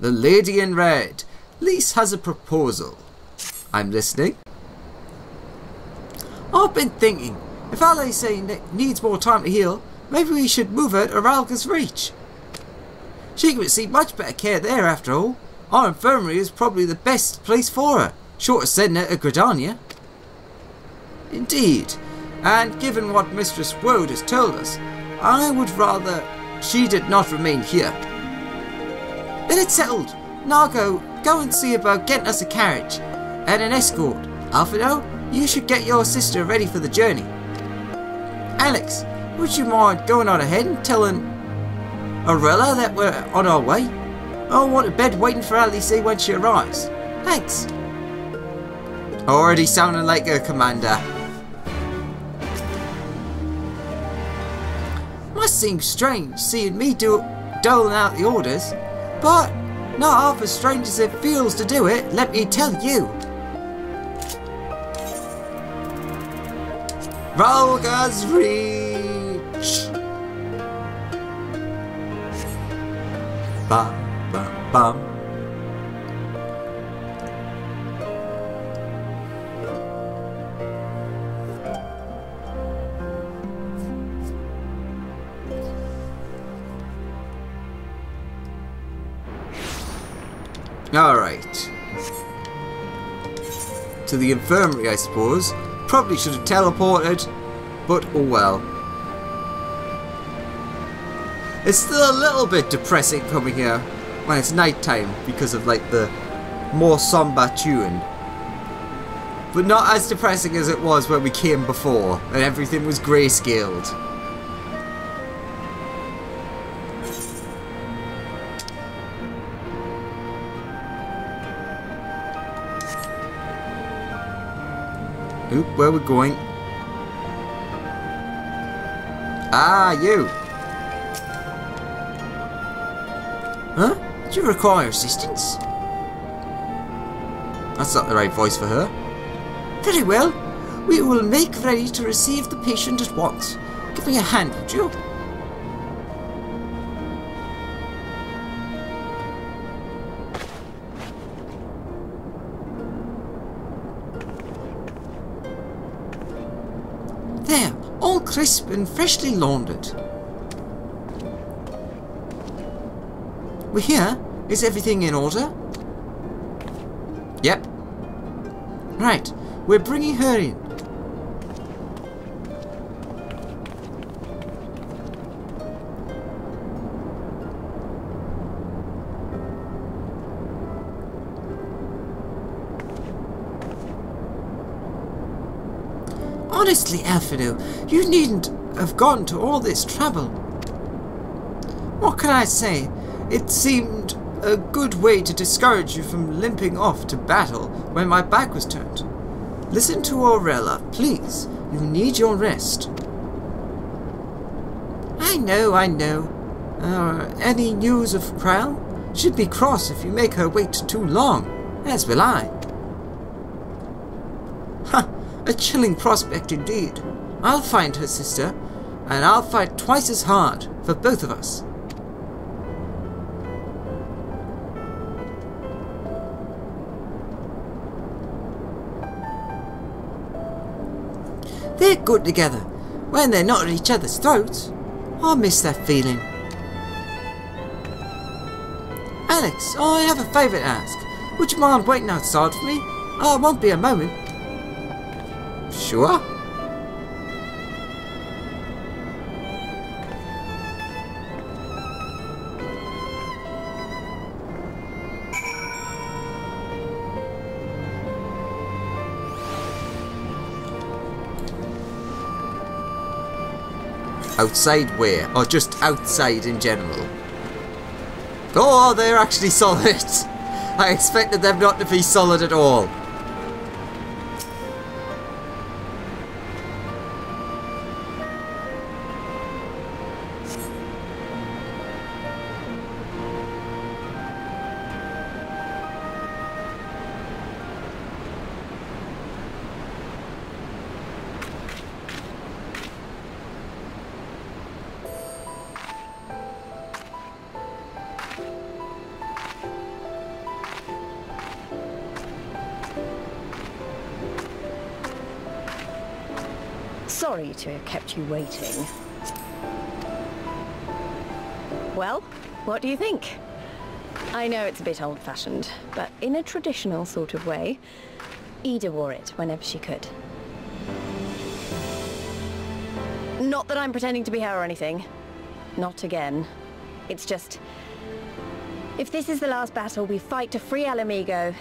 The lady in red. Lise has a proposal. I'm listening. I've been thinking, if Alice needs more time to heal, maybe we should move her to Rhalgr's Reach. She can receive much better care there after all. Our infirmary is probably the best place for her, short of sending her to Gridania. Indeed, and given what Mistress Wode has told us, I would rather she did not remain here. Then it's settled. Nargo, go and see about getting us a carriage and an escort. Alfredo, you should get your sister ready for the journey. Alex, would you mind going on ahead and telling Aurella that we're on our way? I want a bed waiting for Alice when she arrives. Thanks. Already sounding like a commander. Must seem strange seeing me doling out the orders, but not half as strange as it feels to do it, let me tell you. Volga's Reach! Bum, bum, bum. Alright. To the infirmary, I suppose. Probably should have teleported, but oh well. It's still a little bit depressing coming here when it's night time because of like the more somber tune. But not as depressing as it was when we came before and everything was grayscaled. Oop, where we're going. Ah, you! Huh? Do you require assistance? That's not the right voice for her. Very well. We will make ready to receive the patient at once. Give me a hand, would you? Crisp and freshly laundered. We're here. Is everything in order? Yep. Right. We're bringing her in. Honestly, Alfredo, you needn't have gone to all this trouble. What can I say? It seemed a good way to discourage you from limping off to battle when my back was turned. Listen to Aurella, please. You need your rest. I know, I know. Any news of Krile? She'd be cross if you make her wait too long, as will I. A chilling prospect indeed. I'll find her sister, and I'll fight twice as hard for both of us. They're good together, when they're not at each other's throats. I miss that feeling. Alex, I have a favour to ask. Would you mind waiting outside for me? I won't be a moment. Sure. Outside where? Or just outside in general? Oh, they're actually solid. I expected them not to be solid at all. Sorry to have kept you waiting. Well, what do you think? I know it's a bit old-fashioned, but in a traditional sort of way, Ida wore it whenever she could. Not that I'm pretending to be her or anything. Not again. It's just, if this is the last battle we fight to free Ala Mhigo,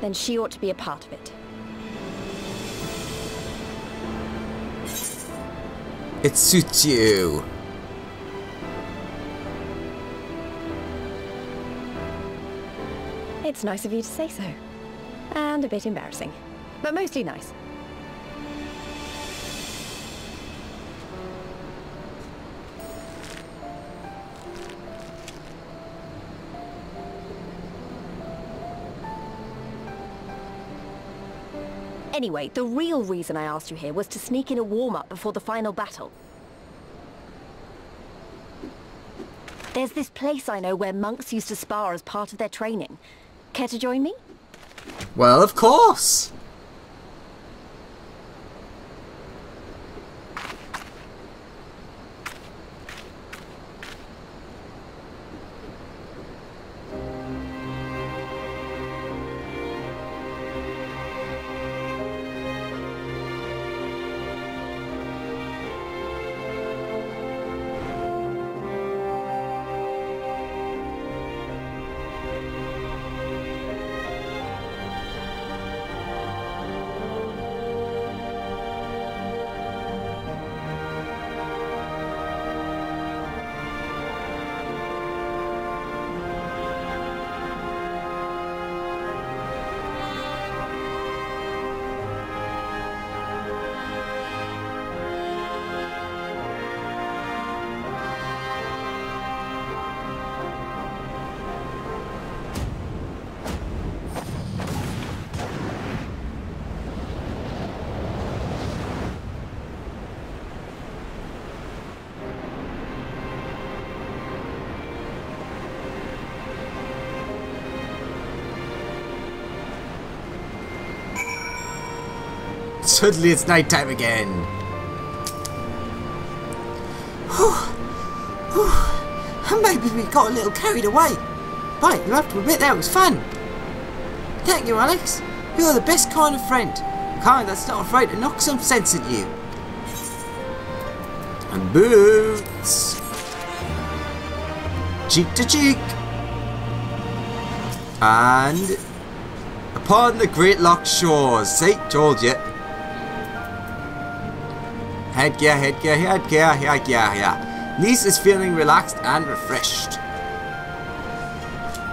then she ought to be a part of it. It suits you. It's nice of you to say so. And a bit embarrassing, but mostly nice. Anyway, the real reason I asked you here was to sneak in a warm-up before the final battle. There's this place I know where monks used to spar as part of their training. Care to join me? Well, of course! Suddenly it's night time again. Maybe we got a little carried away. But you have to admit that was fun. Thank you, Alex. You're the best kind of friend. The kind that's not afraid to knock some sense at you. And boots. Cheek to cheek. And upon the Great Loch shores. See, told you. Headgear, headgear, headgear, headgear, headgear. Niece is feeling relaxed and refreshed.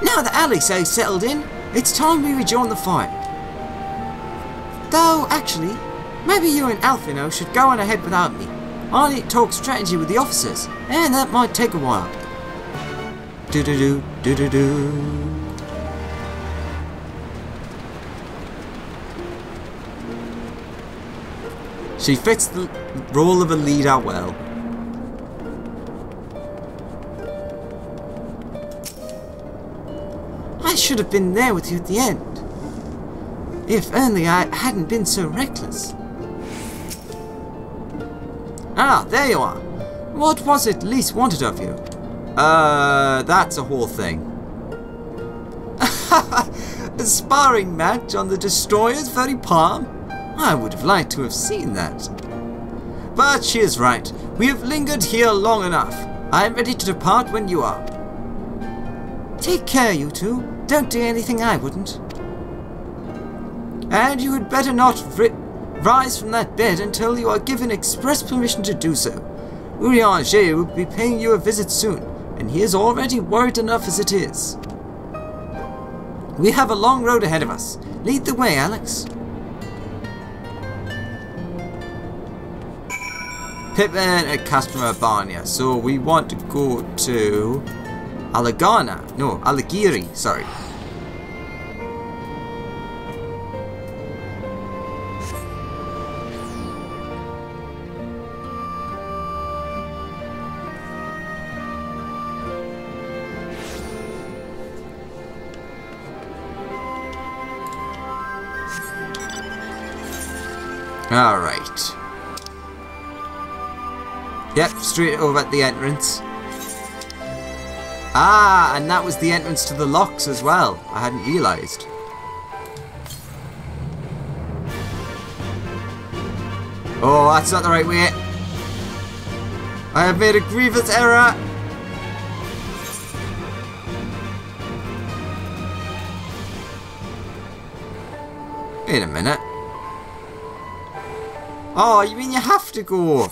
Now that Alice has settled in, it's time we rejoin the fight. Though, actually, maybe you and Alfino should go on ahead without me. I need to talk strategy with the officers, and that might take a while. Do-do-do, do-do-do. She fits the role of a leader well. I should have been there with you at the end. If only I hadn't been so reckless. Ah, there you are. What was it least wanted of you? That's a whole thing. A sparring match on the destroyer's very palm? I would have liked to have seen that. But she is right. We have lingered here long enough. I am ready to depart when you are. Take care, you two. Don't do anything I wouldn't. And you had better not rise from that bed until you are given express permission to do so. Urianger will be paying you a visit soon, and he is already worried enough as it is. We have a long road ahead of us. Lead the way, Alex. Pippin at Castrum Abania, so we want to go to Alagana, no, Alagiri, sorry. Alright. Yep, straight over at the entrance. Ah, and that was the entrance to the Lochs as well. I hadn't realised. Oh, that's not the right way. I have made a grievous error. Wait a minute. Oh, you mean you have to go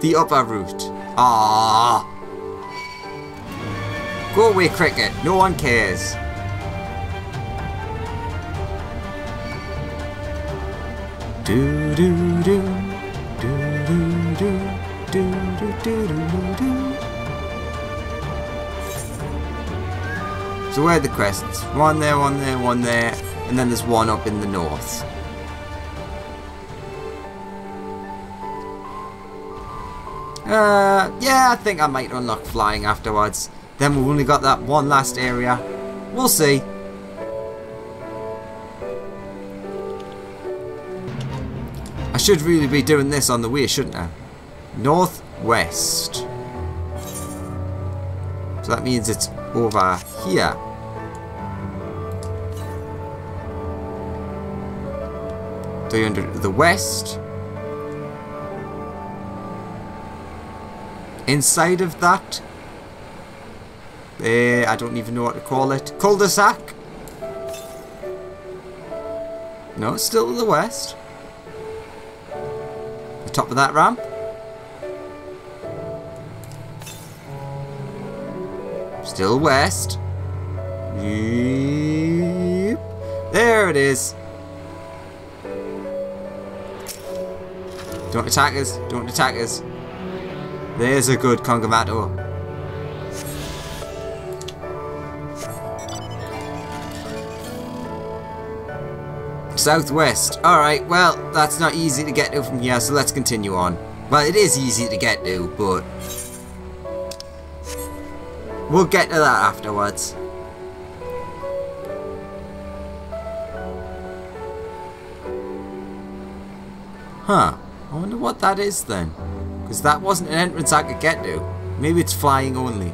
the upper route? Ah. Go away, cricket. No one cares. Do do do do do do do do do do do. So where are the crests? One there, one there, one there, and then there's one up in the north. Yeah, I think I might unlock flying afterwards. Then we've only got that one last area. We'll see. I should really be doing this on the way, shouldn't I? Northwest. So that means it's over here. To the west. Inside of that. I don't even know what to call it. Cul-de-sac? No, it's still to the west. The top of that ramp. Still west. Yep. There it is. Don't attack us. Don't attack us. There's a good Kongamato. Southwest. Alright, well, that's not easy to get to from here, so let's continue on. Well, it is easy to get to, but we'll get to that afterwards. Huh. I wonder what that is then. Because that wasn't an entrance I could get to. Maybe it's flying only.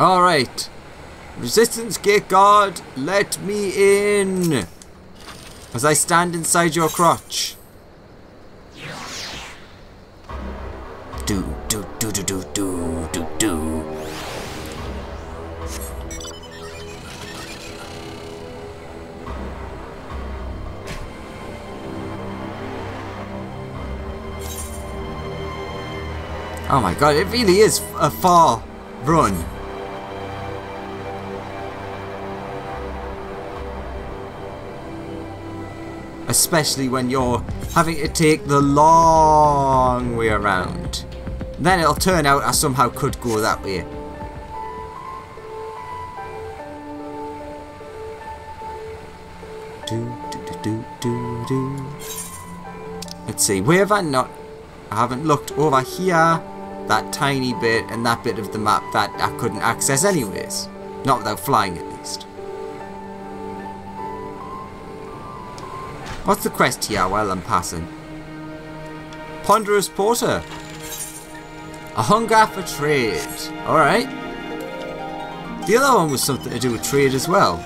Alright. Resistance gate guard, let me in. As I stand inside your crotch. Do, do, do, do, do, do, do, do. Oh my god, it really is a far run. Especially when you're having to take the long way around. Then it'll turn out I somehow could go that way. Do, do, do, do, do. Let's see, where have I not? I haven't looked over here. That tiny bit and that bit of the map that I couldn't access anyways. Not without flying at least. What's the quest here while I'm passing? Ponderous Porter. A hunger for trade. Alright. The other one was something to do with trade as well.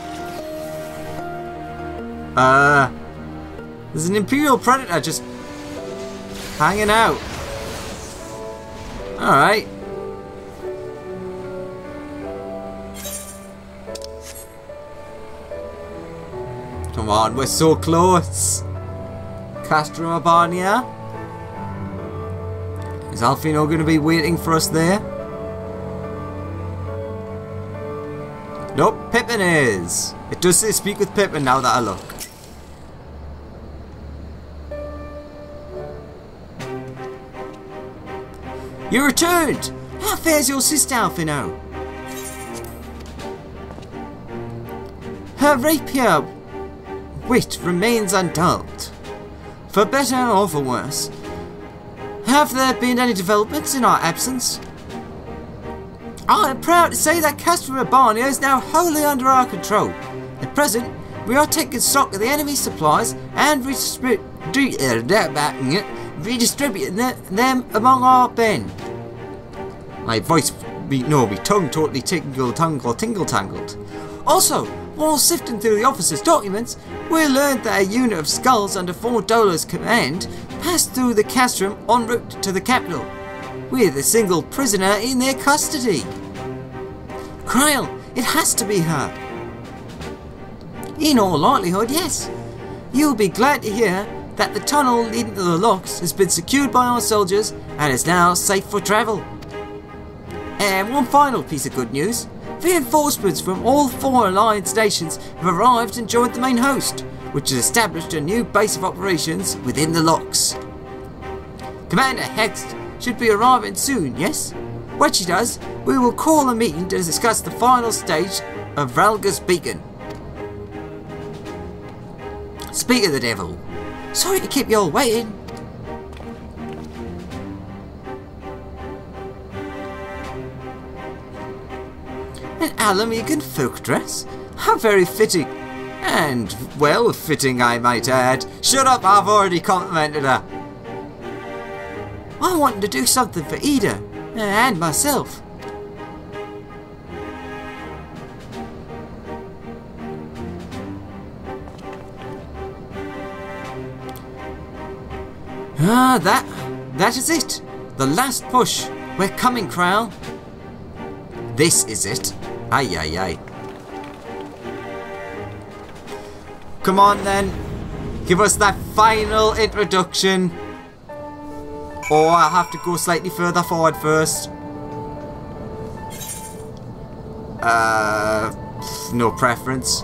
There's an Imperial Predator just hanging out. Alright. Come on, we're so close. Castrum Abania. Is Alfino going to be waiting for us there? Nope, Pippin is. It does say speak with Pippin now that I look. You returned! How fares your sister, Alfino? Her rapier wit remains undulled, for better or for worse. Have there been any developments in our absence? I am proud to say that Castra Barnia is now wholly under our control. At present, we are taking stock of the enemy's supplies and redistributing them among our men. My voice, my tongue totally tingled. Also, while sifting through the officer's documents, we learned that a unit of skulls under $4 command passed through the castrum en route to the capital, with a single prisoner in their custody. Krile, it has to be her. In all likelihood, yes. You'll be glad to hear that the tunnel leading to the Lochs has been secured by our soldiers and is now safe for travel. And one final piece of good news. Reinforcements from all four Alliance nations have arrived and joined the main host, which has established a new base of operations within the Lochs. Commander Hext should be arriving soon, yes? When she does, we will call a meeting to discuss the final stage of Vralga's beacon. Speak of the devil. Sorry to keep you all waiting. An Ala Mhigan folk dress? How very fitting. And well fitting, I might add. Shut up, I've already complimented her. I wanted to do something for Ida and myself. Ah, that is it. The last push. We're coming, Crown. This is it. Aye, aye, aye. Come on then. Give us that final introduction. Or I'll have to go slightly further forward first. No preference.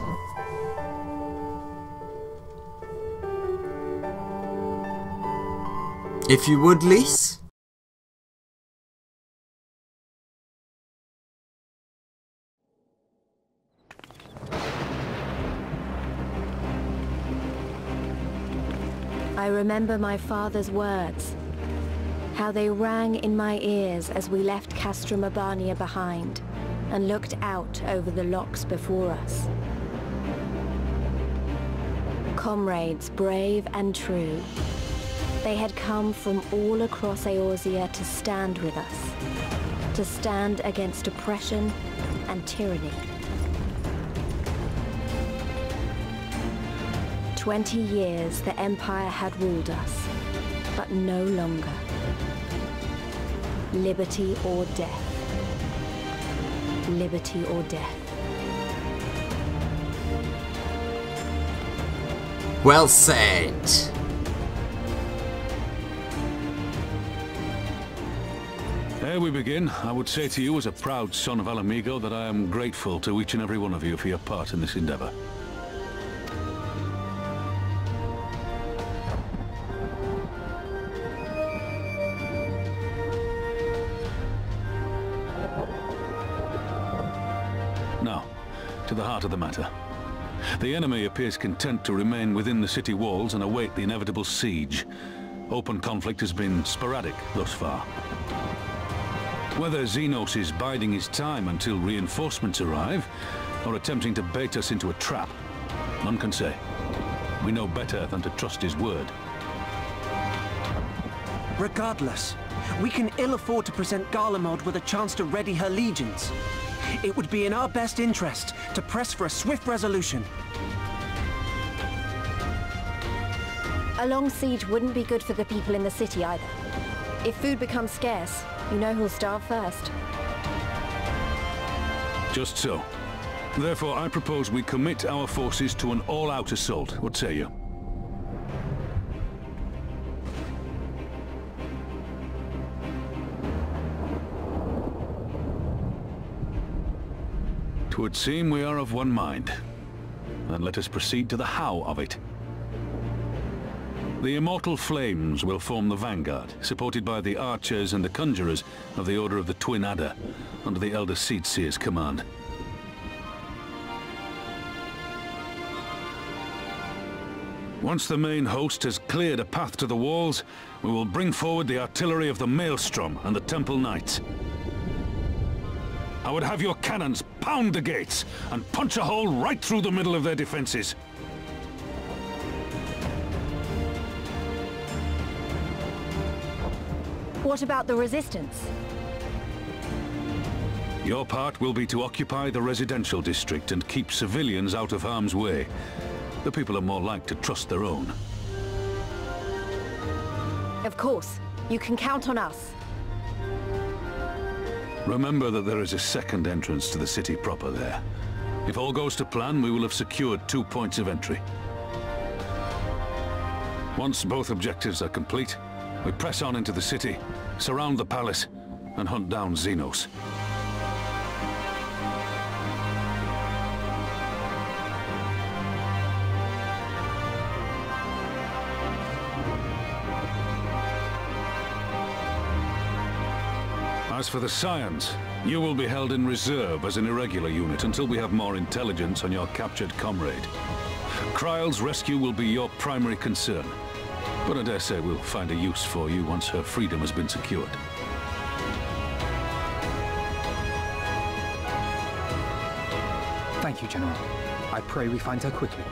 If you would, Lise. I remember my father's words, how they rang in my ears as we left Castrum Abania behind and looked out over the Lochs before us. Comrades brave and true, they had come from all across Eorzea to stand with us, to stand against oppression and tyranny. 20 years the Empire had ruled us, but no longer. Liberty or death. Liberty or death. Well said. Ere we begin, I would say to you as a proud son of Ala Mhigan that I am grateful to each and every one of you for your part in this endeavor. To the heart of the matter. The enemy appears content to remain within the city walls and await the inevitable siege. Open conflict has been sporadic thus far. Whether Zenos is biding his time until reinforcements arrive, or attempting to bait us into a trap, none can say. We know better than to trust his word. Regardless, we can ill afford to present Garlemald with a chance to ready her legions. It would be in our best interest to press for a swift resolution. A long siege wouldn't be good for the people in the city either. If food becomes scarce, you know who'll starve first. Just so. Therefore, I propose we commit our forces to an all-out assault. What say you? It would seem we are of one mind. Then let us proceed to the how of it. The Immortal Flames will form the vanguard, supported by the archers and the conjurers of the Order of the Twin Adder, under the Elder Seedseer's command. Once the main host has cleared a path to the walls, we will bring forward the artillery of the Maelstrom and the Temple Knights. I would have your cannons pound the gates and punch a hole right through the middle of their defenses. What about the resistance? Your part will be to occupy the residential district and keep civilians out of harm's way. The people are more like to trust their own. Of course. You can count on us. Remember that there is a second entrance to the city proper there. If all goes to plan, we will have secured 2 points of entry. Once both objectives are complete, we press on into the city, surround the palace, and hunt down Zenos. As for the Scions, you will be held in reserve as an irregular unit until we have more intelligence on your captured comrade. Kryle's rescue will be your primary concern, but I dare say we'll find a use for you once her freedom has been secured. Thank you, General. I pray we find her quickly.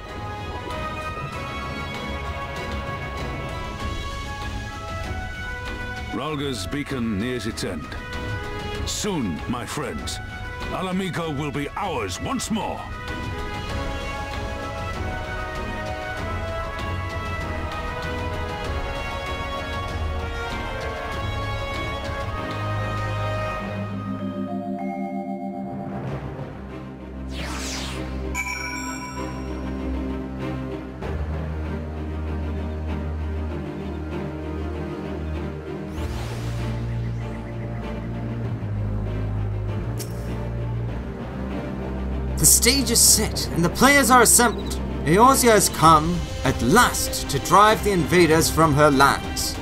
Rhalgr's beacon nears its end. Soon, my friends, Ala Mhigan will be ours once more! The stage is set, and the players are assembled. Eorzea has come, at last, to drive the invaders from her lands.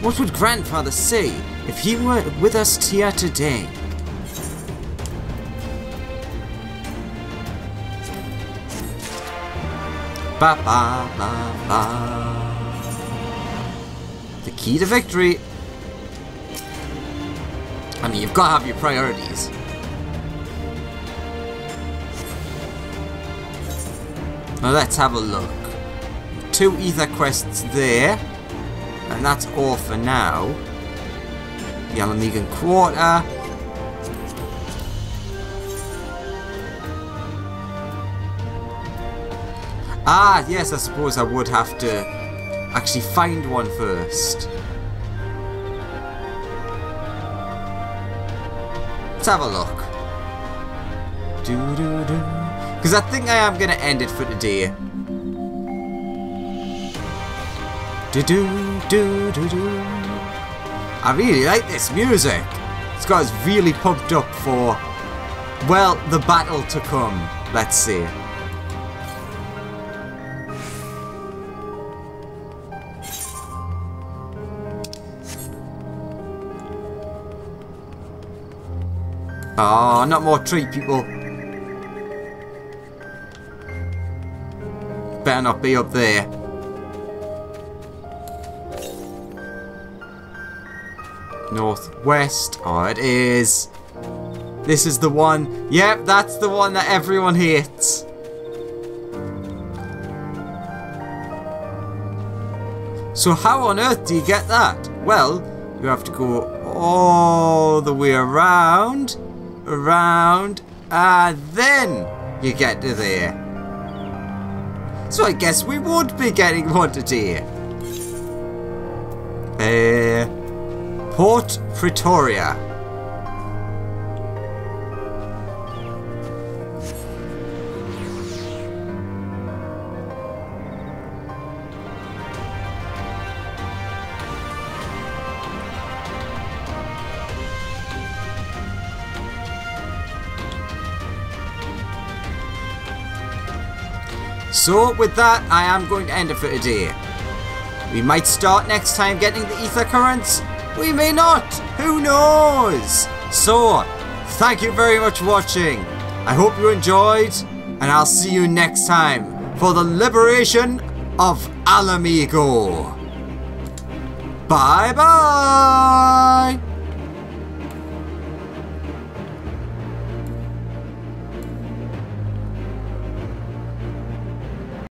What would Grandfather say if he were with us here today? Ba ba ba ba. The key to victory. I mean, you've got to have your priorities. Now let's have a look. 2 ether quests there, and that's all for now. The Ala Mhigan Quarter. Ah, yes, I suppose I would have to actually find one first. Let's have a look. Doo doo doo. Because I think I am going to end it for today. I really like this music. It's got us really pumped up for, well, the battle to come, let's see. Oh, not more tree people. Better not be up there. Northwest. Oh, it is. This is the one. Yep, that's the one that everyone hates. So how on earth do you get that? Well, you have to go all the way around, and then you get to there. So I guess we would be getting one today. Port Pretoria. So with that, I am going to end it for today. We might start next time getting the Aether Currents. We may not. Who knows? So, thank you very much for watching. I hope you enjoyed, and I'll see you next time for the liberation of Ala Mhigan. Bye-bye.